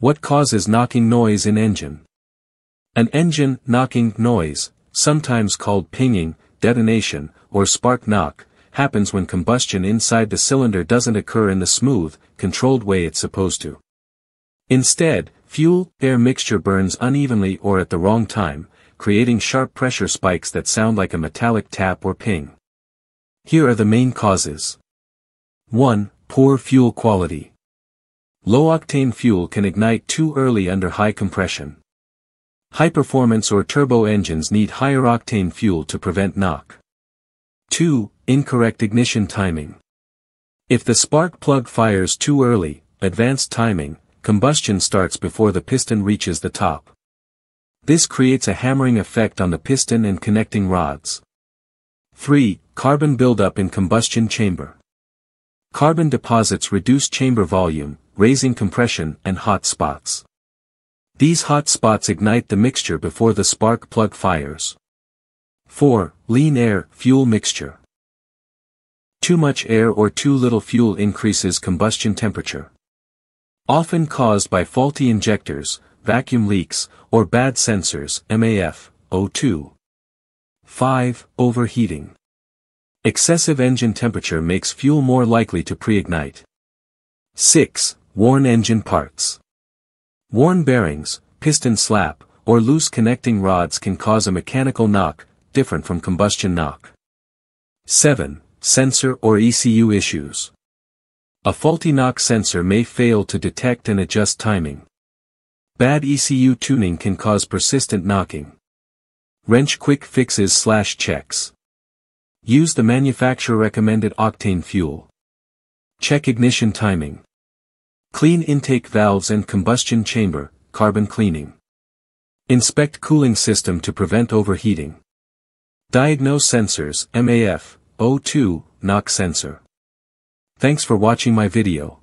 What causes knocking noise in engine? An engine knocking noise, sometimes called pinging, detonation, or spark knock, happens when combustion inside the cylinder doesn't occur in the smooth, controlled way it's supposed to. Instead, fuel-air mixture burns unevenly or at the wrong time, creating sharp pressure spikes that sound like a metallic tap or ping. Here are the main causes. 1. Poor fuel quality. Low-octane fuel can ignite too early under high compression. High-performance or turbo engines need higher-octane fuel to prevent knock. 2. Incorrect ignition timing. If the spark plug fires too early, advanced timing, combustion starts before the piston reaches the top. This creates a hammering effect on the piston and connecting rods. 3. Carbon buildup in combustion chamber. Carbon deposits reduce chamber volume, raising compression and hot spots. These hot spots ignite the mixture before the spark plug fires. 4. Lean air-fuel mixture. Too much air or too little fuel increases combustion temperature. Often caused by faulty injectors, vacuum leaks, or bad sensors (MAF, O2). 5. Overheating. Excessive engine temperature makes fuel more likely to pre-ignite. 6. Worn engine parts. Worn bearings, piston slap, or loose connecting rods can cause a mechanical knock, different from combustion knock. 7. Sensor or ECU issues. A faulty knock sensor may fail to detect and adjust timing. Bad ECU tuning can cause persistent knocking. Wrench quick fixes/checks. Use the manufacturer-recommended octane fuel. Check ignition timing. Clean intake valves and combustion chamber, carbon cleaning. Inspect cooling system to prevent overheating. Diagnose sensors, MAF, O2, knock sensor. Thanks for watching my video.